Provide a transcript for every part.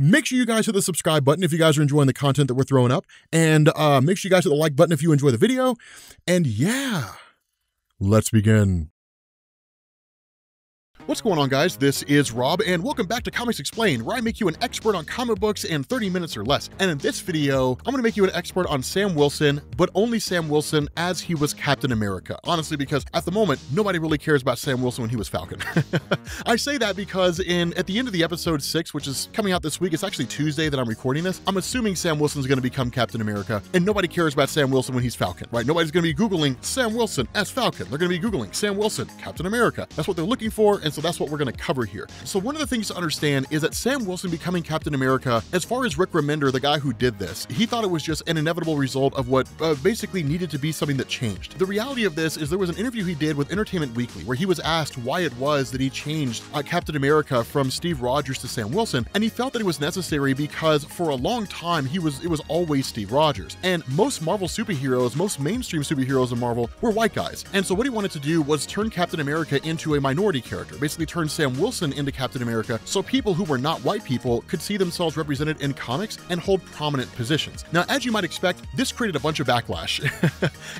Make sure you guys hit the subscribe button if you guys are enjoying the content that we're throwing up. And make sure you guys hit the like button if you enjoy the video. And yeah, let's begin. What's going on, guys? This is Rob, and welcome back to Comics Explained, where I make you an expert on comic books in 30 minutes or less. And in this video, I'm gonna make you an expert on Sam Wilson, but only Sam Wilson as he was Captain America. Honestly, because at the moment, nobody really cares about Sam Wilson when he was Falcon. I say that because at the end of the episode 6, which is coming out this week, it's actually Tuesday that I'm recording this, I'm assuming Sam Wilson's gonna become Captain America, and nobody cares about Sam Wilson when he's Falcon, right? Nobody's gonna be Googling Sam Wilson as Falcon. They're gonna be Googling Sam Wilson, Captain America. That's what they're looking for, and so that's what we're going to cover here. So one of the things to understand is that Sam Wilson becoming Captain America, as far as Rick Remender, the guy who did this, he thought it was just an inevitable result of what basically needed to be something that changed. The reality of this is there was an interview he did with Entertainment Weekly where he was asked why it was that he changed Captain America from Steve Rogers to Sam Wilson, and he felt that it was necessary because for a long time it was always Steve Rogers, and most Marvel superheroes, most mainstream superheroes in Marvel were white guys, and so what he wanted to do was turn Captain America into a minority character, basically turned Sam Wilson into Captain America so people who were not white people could see themselves represented in comics and hold prominent positions. Now, as you might expect, this created a bunch of backlash.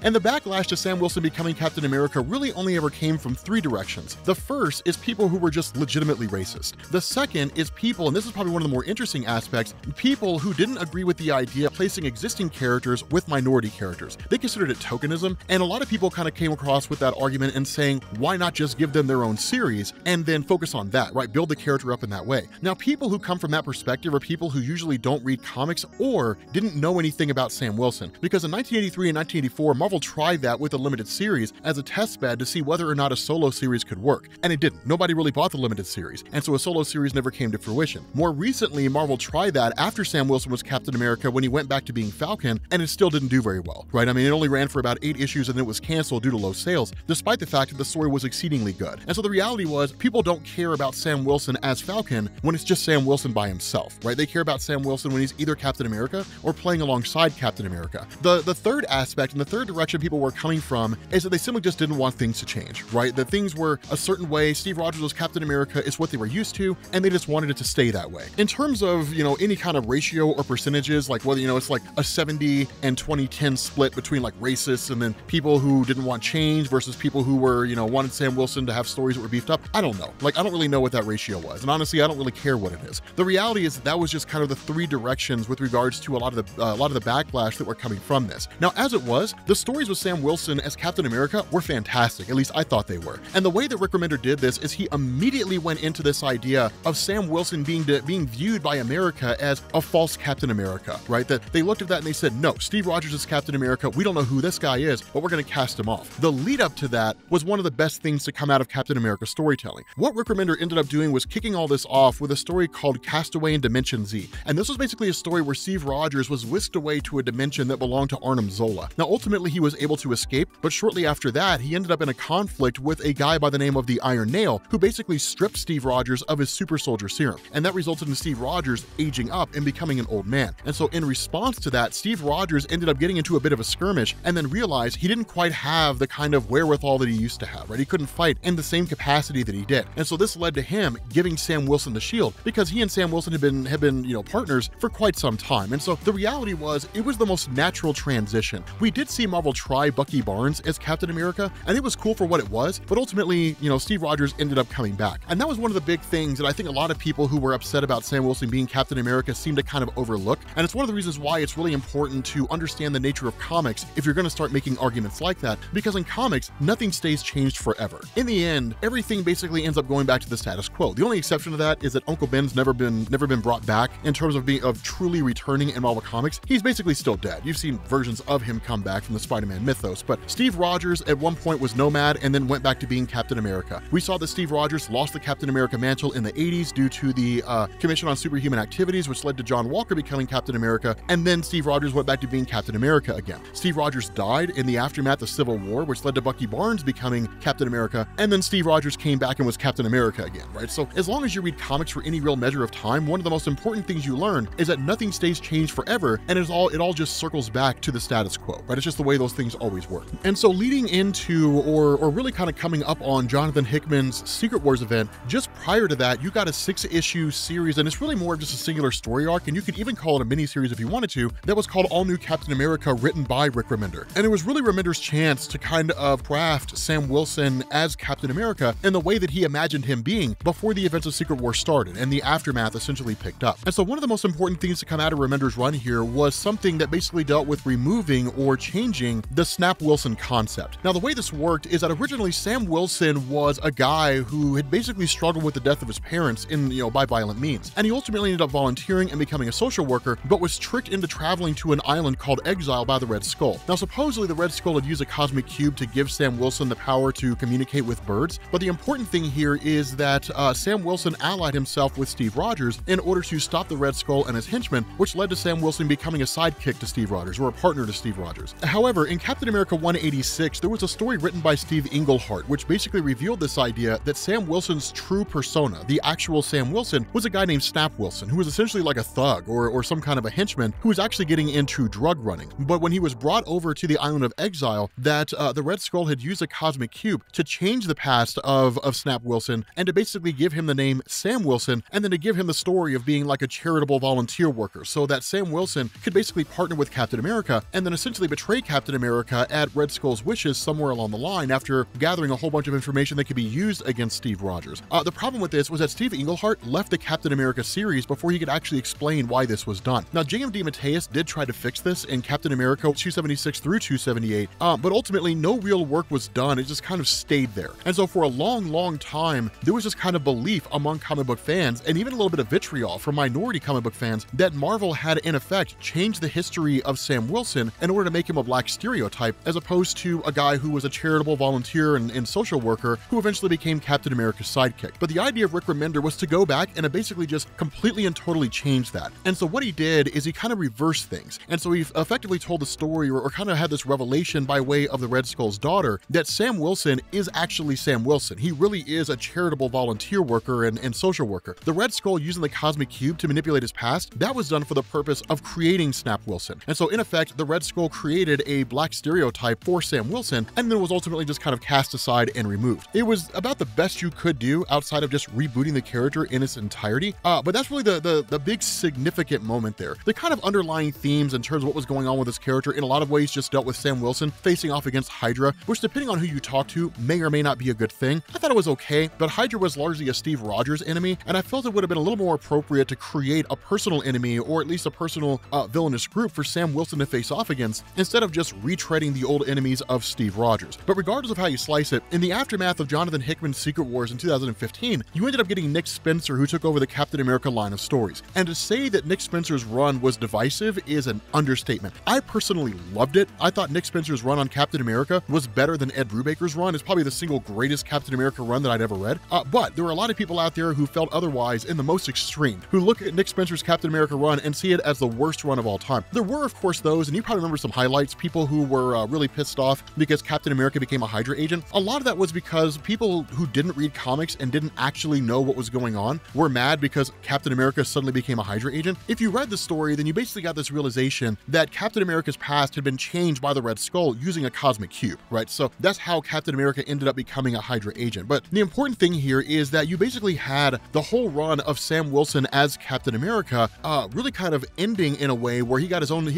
And the backlash to Sam Wilson becoming Captain America really only ever came from three directions. The first is people who were just legitimately racist. The second is people, and this is probably one of the more interesting aspects, people who didn't agree with the idea of placing existing characters with minority characters. They considered it tokenism, and a lot of people kind of came across with that argument and saying, why not just give them their own series and then focus on that, right? Build the character up in that way. Now, people who come from that perspective are people who usually don't read comics or didn't know anything about Sam Wilson, because in 1983 and 1984, Marvel tried that with a limited series as a test bed to see whether or not a solo series could work, and it didn't. Nobody really bought the limited series, and so a solo series never came to fruition. More recently, Marvel tried that after Sam Wilson was Captain America when he went back to being Falcon, and it still didn't do very well, right? I mean, it only ran for about 8 issues and then it was canceled due to low sales, despite the fact that the story was exceedingly good. And so the reality was, people don't care about Sam Wilson as Falcon when it's just Sam Wilson by himself, right? They care about Sam Wilson when he's either Captain America or playing alongside Captain America. The third aspect and the third direction people were coming from is that they simply just didn't want things to change, right? That things were a certain way. Steve Rogers was Captain America, it's what they were used to, and they just wanted it to stay that way. In terms of, you know, any kind of ratio or percentages, like whether, you know, it's like a 70 and 20-10 split between like racists and then people who didn't want change versus people who were, you know, wanted Sam Wilson to have stories that were beefed up. I don't know. Like, I don't really know what that ratio was. And honestly, I don't really care what it is. The reality is that was just kind of the three directions with regards to a lot of the backlash that were coming from this. Now, as it was, the stories with Sam Wilson as Captain America were fantastic. At least I thought they were. And the way that Rick Remender did this is he immediately went into this idea of Sam Wilson being viewed by America as a false Captain America, right? That they looked at that and they said, no, Steve Rogers is Captain America. We don't know who this guy is, but we're going to cast him off. The lead up to that was one of the best things to come out of Captain America storytelling. What Rick Remender ended up doing was kicking all this off with a story called Castaway in Dimension Z. And this was basically a story where Steve Rogers was whisked away to a dimension that belonged to Arnim Zola. Now, ultimately, he was able to escape, but shortly after that, he ended up in a conflict with a guy by the name of the Iron Nail, who basically stripped Steve Rogers of his super soldier serum. And that resulted in Steve Rogers aging up and becoming an old man. And so in response to that, Steve Rogers ended up getting into a bit of a skirmish and then realized he didn't quite have the kind of wherewithal that he used to have, right? He couldn't fight in the same capacity that he did. And so this led to him giving Sam Wilson the shield, because he and Sam Wilson had been, you know, partners for quite some time. And so the reality was it was the most natural transition. We did see Marvel try Bucky Barnes as Captain America, and it was cool for what it was, but ultimately, you know, Steve Rogers ended up coming back. And that was one of the big things that I think a lot of people who were upset about Sam Wilson being Captain America seemed to kind of overlook. And it's one of the reasons why it's really important to understand the nature of comics if you're going to start making arguments like that, because in comics, nothing stays changed forever. In the end, everything basically ends up going back to the status quo. The only exception to that is that Uncle Ben's never been brought back in terms of truly returning in Marvel Comics. He's basically still dead. You've seen versions of him come back from the Spider-Man mythos, but Steve Rogers at one point was Nomad and then went back to being Captain America. We saw that Steve Rogers lost the Captain America mantle in the 80s due to the Commission on Superhuman Activities, which led to John Walker becoming Captain America, and then Steve Rogers went back to being Captain America again. Steve Rogers died in the aftermath of Civil War, which led to Bucky Barnes becoming Captain America, and then Steve Rogers came back back and was Captain America again, right? So as long as you read comics for any real measure of time, one of the most important things you learn is that nothing stays changed forever, and it all just circles back to the status quo, right? It's just the way those things always work. And so leading into, or really kind of coming up on Jonathan Hickman's Secret Wars event, just prior to that, you got a 6-issue series, and it's really more of just a singular story arc, and you could even call it a mini-series if you wanted to, that was called All-New Captain America, written by Rick Remender. And it was really Remender's chance to kind of craft Sam Wilson as Captain America in the way that he imagined him being before the events of Secret War started and the aftermath essentially picked up. And so one of the most important things to come out of Remender's run here was something that basically dealt with removing or changing the Snap Wilson concept. Now, the way this worked is that originally Sam Wilson was a guy who had basically struggled with the death of his parents in, by violent means. And he ultimately ended up volunteering and becoming a social worker, but was tricked into traveling to an island called Exile by the Red Skull. Now, supposedly the Red Skull had used a cosmic cube to give Sam Wilson the power to communicate with birds, but the important thing here is that Sam Wilson allied himself with Steve Rogers in order to stop the Red Skull and his henchmen, which led to Sam Wilson becoming a sidekick to Steve Rogers, or a partner to Steve Rogers. However, in Captain America 186, there was a story written by Steve Englehart, which basically revealed this idea that Sam Wilson's true persona, the actual Sam Wilson, was a guy named Snap Wilson, who was essentially like a thug or some kind of a henchman who was actually getting into drug running. But when he was brought over to the island of Exile, that the Red Skull had used a cosmic cube to change the past of Snap Wilson and to basically give him the name Sam Wilson, and then to give him the story of being like a charitable volunteer worker, so that Sam Wilson could basically partner with Captain America and then essentially betray Captain America at Red Skull's wishes somewhere along the line after gathering a whole bunch of information that could be used against Steve Rogers. The problem with this was that Steve Englehart left the Captain America series before he could actually explain why this was done. Now, JMD Mateus did try to fix this in Captain America 276 through 278, but ultimately no real work was done. It just kind of stayed there. And so for a long, long time, there was this kind of belief among comic book fans, and even a little bit of vitriol from minority comic book fans, that Marvel had in effect changed the history of Sam Wilson in order to make him a black stereotype, as opposed to a guy who was a charitable volunteer and social worker who eventually became Captain America's sidekick. But the idea of Rick Remender was to go back and basically just completely and totally change that. And so what he did is he kind of reversed things. And so he effectively told the story, or kind of had this revelation by way of the Red Skull's daughter, that Sam Wilson is actually Sam Wilson. He really is a charitable volunteer worker and social worker. The Red Skull using the cosmic cube to manipulate his past, that was done for the purpose of creating Snap Wilson. And so in effect, the Red Skull created a black stereotype for Sam Wilson, and then was ultimately just kind of cast aside and removed. It was about the best you could do outside of just rebooting the character in its entirety. But that's really the big significant moment there. The kind of underlying themes in terms of what was going on with this character in a lot of ways just dealt with Sam Wilson facing off against Hydra, which depending on who you talk to may or may not be a good thing. I thought it was okay, but Hydra was largely a Steve Rogers enemy, and I felt it would have been a little more appropriate to create a personal enemy, or at least a personal villainous group for Sam Wilson to face off against, instead of just retreading the old enemies of Steve Rogers. But regardless of how you slice it, in the aftermath of Jonathan Hickman's Secret Wars in 2015, you ended up getting Nick Spencer, who took over the Captain America line of stories. And to say that Nick Spencer's run was divisive is an understatement. I personally loved it. I thought Nick Spencer's run on Captain America was better than Ed Brubaker's run. It's probably the single greatest Captain America run that I'd ever read. But there were a lot of people out there who felt otherwise in the most extreme, who look at Nick Spencer's Captain America run and see it as the worst run of all time. There were, of course, those, and you probably remember some highlights, people who were really pissed off because Captain America became a Hydra agent. A lot of that was because people who didn't read comics and didn't actually know what was going on were mad because Captain America suddenly became a Hydra agent. If you read the story, then you basically got this realization that Captain America's past had been changed by the Red Skull using a cosmic cube, right? So that's how Captain America ended up becoming a Hydra agent. But the important thing here is that you basically had the whole run of Sam Wilson as Captain America really kind of ending in a way where he had his own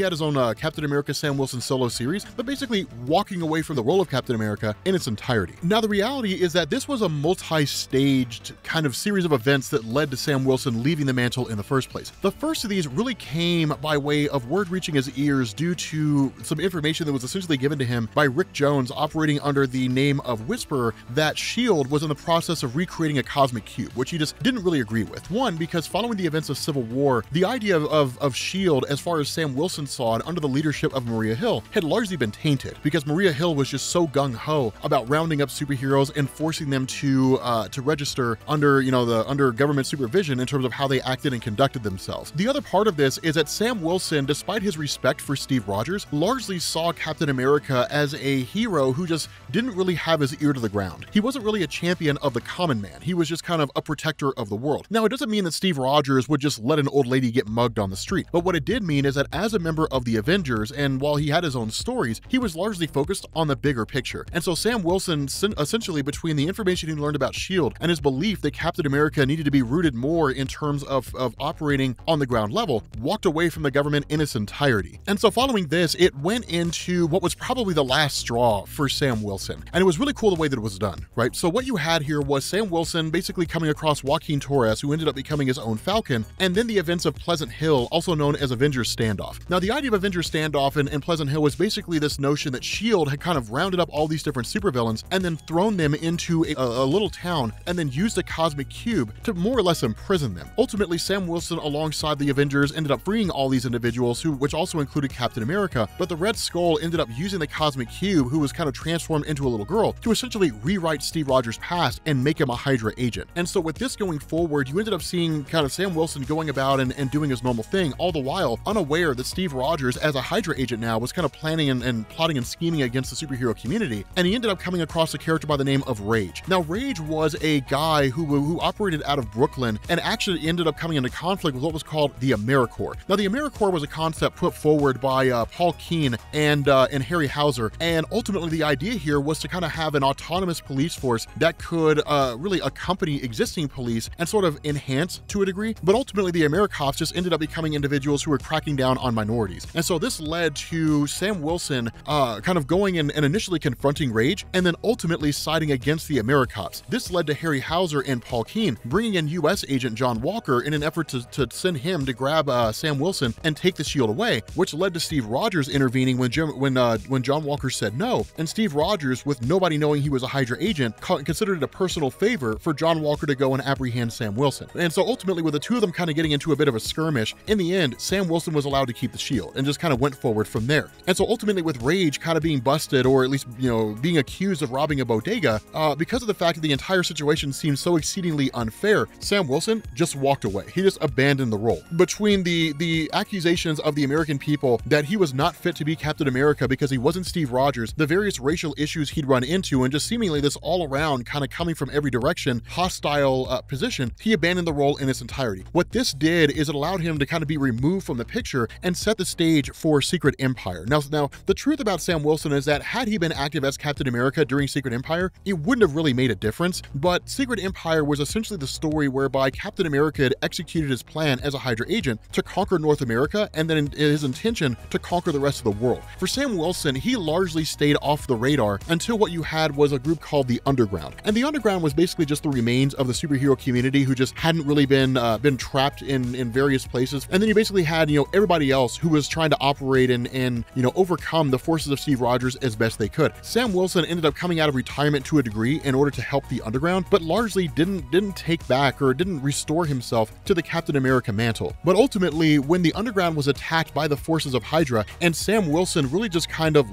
Captain America Sam Wilson solo series, but basically walking away from the role of Captain America in its entirety. Now, the reality is that this was a multi-staged kind of series of events that led to Sam Wilson leaving the mantle in the first place. The first of these really came by way of word reaching his ears due to some information that was essentially given to him by Rick Jones, operating under the name of Whisper, that S.H.I.E.L.D. was in the process of recreating a cosmic cube, which he just didn't really agree with. One, because following the events of Civil War, the idea of S.H.I.E.L.D., as far as Sam Wilson saw it under the leadership of Maria Hill, had largely been tainted, because Maria Hill was just so gung-ho about rounding up superheroes and forcing them to register under, under government supervision in terms of how they acted and conducted themselves. The other part of this is that Sam Wilson, despite his respect for Steve Rogers, largely saw Captain America as a hero who just didn't really have his ear to the ground. He wasn't really a champion of the common man. He was just kind of a protector of the world. Now, it doesn't mean that Steve Rogers would just let an old lady get mugged on the street, but what it did mean is that as a member of the Avengers, and while he had his own stories, he was largely focused on the bigger picture. And so Sam Wilson, essentially between the information he learned about S.H.I.E.L.D. and his belief that Captain America needed to be rooted more in terms of operating on the ground level, walked away from the government in its entirety. And so following this, it went into what was probably the last straw for Sam Wilson. And it was really cool the way that it was done, right? So what you had here was Sam Wilson basically coming across Joaquin Torres, who ended up becoming his own Falcon, and then the events of Pleasant Hill, also known as Avengers Standoff. Now, the idea of Avengers Standoff and Pleasant Hill was basically this notion that S.H.I.E.L.D. had kind of rounded up all these different supervillains and then thrown them into a little town and then used a cosmic cube to more or less imprison them. Ultimately, Sam Wilson, alongside the Avengers, ended up freeing all these individuals, which also included Captain America, but the Red Skull ended up using the cosmic cube, who was kind of transformed into a little girl, to essentially rewrite Steve Rogers' past and make him a Hydra agent. And so with this going forward, you ended up seeing kind of Sam Wilson going about and doing his normal thing, all the while unaware that Steve Rogers, as a Hydra agent now, was kind of planning and plotting and scheming against the superhero community, and he ended up coming across a character by the name of Rage. Now, Rage was a guy who operated out of Brooklyn and actually ended up coming into conflict with what was called the AmeriCorps. Now, the AmeriCorps was a concept put forward by Paul Keene and Harry Hauser, and ultimately the idea here was to kind of have an autonomous police force that could really accompany existing police and sort of enhance to a degree, but ultimately the AmeriCops just ended up becoming individuals who were cracking down on minorities. And so this led to Sam Wilson kind of going and initially confronting Rage and then ultimately siding against the AmeriCops. This led to Harry Hauser and Paul Keene bringing in U.S. agent John Walker in an effort to send him to grab Sam Wilson and take the S.H.I.E.L.D. away, which led to Steve Rogers intervening when John Walker said no, and Steve Rogers, with nobody knowing he was a Hydra agent, considered it a personal favor for John Walker to go and apprehend Sam Wilson. And so ultimately, with the two of them kind of getting into a bit of a skirmish, in the end, Sam Wilson was allowed to keep the S.H.I.E.L.D. and just kind of went forward from there. And so ultimately, with Rage kind of being busted, or at least, you know, being accused of robbing a bodega, because of the fact that the entire situation seemed so exceedingly unfair, Sam Wilson just walked away. He just abandoned the role. Between the accusations of the American people that he was not fit to be Captain America because he wasn't Steve Rogers, the various racial issues he'd run into, and just seemingly this all around kind of coming from every direction hostile position, he abandoned the role in its entirety. What this did is it allowed him to kind of be removed from the picture and set the stage for Secret Empire. Now the truth about Sam Wilson is that had he been active as Captain America during Secret Empire, it wouldn't have really made a difference, but Secret Empire was essentially the story whereby Captain America had executed his plan as a Hydra agent to conquer North America and then his intention to conquer the rest of the world. For Sam Wilson, he largely stayed off the radar until what you had was a group called the Underground. And the Underground was basically just the remains of the superhero community who just hadn't really been trapped in various places. And then you basically had, you know, everybody else who was trying to operate and you know, overcome the forces of Steve Rogers as best they could. Sam Wilson ended up coming out of retirement to a degree in order to help the Underground, but largely didn't take back or didn't restore himself to the Captain America mantle. But ultimately, when the Underground was attacked by the forces of Hydra, and Sam Wilson really just kind of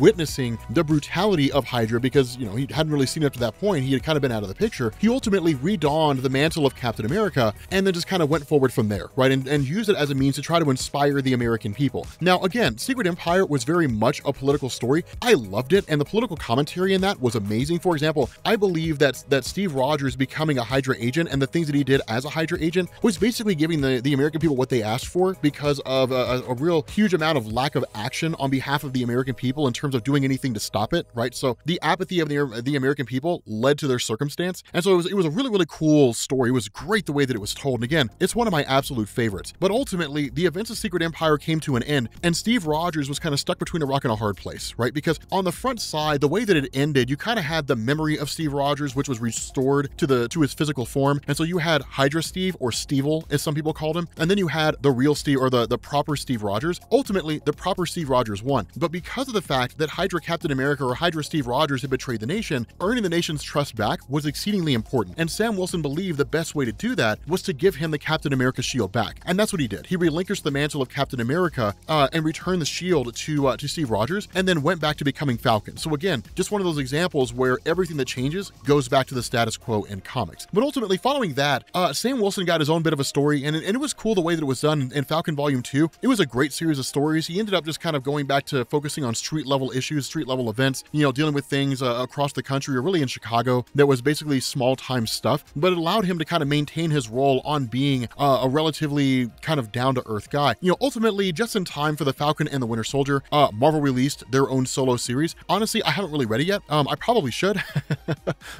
witnessing the brutality of Hydra, because, you know, he hadn't really seen it up to that point, he had kind of been out of the picture, he ultimately redonned the mantle of Captain America and then just kind of went forward from there, right, and used it as a means to try to inspire the American people. Now, again, Secret Empire was very much a political story. I loved it, and the political commentary in that was amazing. For example, I believe that Steve Rogers becoming a Hydra agent and the things that he did as a Hydra agent was basically giving the American people what they asked for because of a real huge amount of lack of action on behalf of the American people in terms of doing anything to stop it, right? So the apathy of the American people led to their circumstance. And so it was a really, really cool story. It was great the way that it was told. And again, it's one of my absolute favorites. But ultimately, the events of Secret Empire came to an end, and Steve Rogers was kind of stuck between a rock and a hard place, right? Because on the front side, the way that it ended, you kind of had the memory of Steve Rogers, which was restored to his physical form. And so you had Hydra Steve, or Stevel, as some people called him. And then you had the real Steve, or the proper Steve Rogers. Ultimately, the proper Steve Rogers won. But because of the fact that Hydra Captain America, or Hydra Steve Rogers, had betrayed the nation, earning the nation's trust back was exceedingly important. And Sam Wilson believed the best way to do that was to give him the Captain America S.H.I.E.L.D. back. And that's what he did. He relinquished the mantle of Captain America and returned the S.H.I.E.L.D. to Steve Rogers, and then went back to becoming Falcon. So again, just one of those examples where everything that changes goes back to the status quo in comics. But ultimately, following that, Sam Wilson got his own bit of a story, and it was cool the way that it was done in Falcon Volume 2. It was a great series of stories. He ended up just kind of going back to focusing on street level issues, street level events, you know, dealing with things across the country, or really in Chicago that was basically small-time stuff, but it allowed him to kind of maintain his role on being a relatively kind of down-to-earth guy. You know, ultimately, just in time for The Falcon and the Winter Soldier, Marvel released their own solo series. Honestly, I haven't really read it yet. I probably should.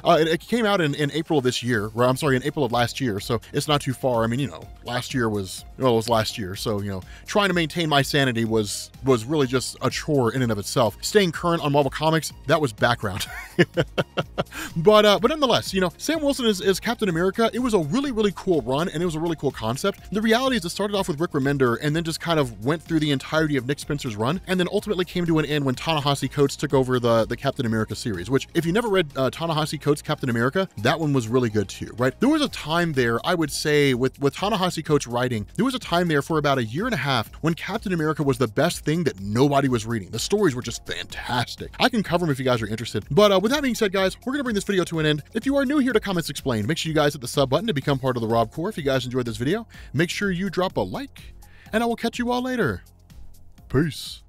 It came out in April of this year, or I'm sorry, in April of last year, so it's not too far. I mean, you know, last year was, well, it was last year, so, you know, trying to maintain my sanity was really just a chore in and of itself. Staying current on Marvel Comics, that was background. But nonetheless, you know, Sam Wilson is Captain America. It was a really, really cool run, and it was a really cool concept. The reality is it started off with Rick Remender and then just kind of went through the entirety of Nick Spencer's run, and then ultimately came to an end when Ta-Nehisi Coates took over the Captain America series, which, if you never read Ta-Nehisi Coates' Captain America, that one was really good too, right? There was a time there, I would say, with Ta-Nehisi Coates writing, there was a time there for about a year and a half when Captain America was the best thing that nobody was reading. The stories were just fantastic. I can cover them if you guys are interested. But with that being said, guys, we're gonna bring this video to an end. If you are new here to Comics Explained, make sure you guys hit the sub button to become part of the Rob Corps. If you guys enjoyed this video, make sure you drop a like, and I will catch you all later. Peace.